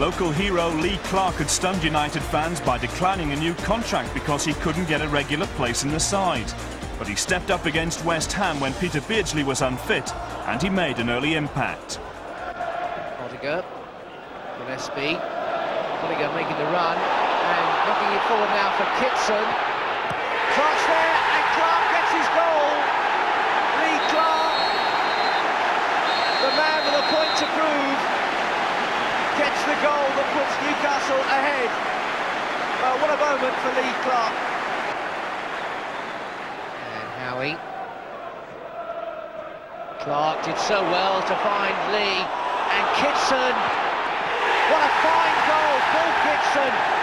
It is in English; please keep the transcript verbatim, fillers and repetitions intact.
Local hero Lee Clark had stunned United fans by declining a new contract because he couldn't get a regular place in the side. But he stepped up against West Ham when Peter Beardsley was unfit, and he made an early impact. Podger, with S B. Podger making the run, and knocking it forward now for Kitson. Clark's there, and Clark gets his goal. Lee Clark, the man with a point to prove, gets the goal that puts Newcastle ahead. Well, what a moment for Lee Clark. And Howie. Clark did so well to find Lee, and Kitson, what a fine goal, Paul Kitson.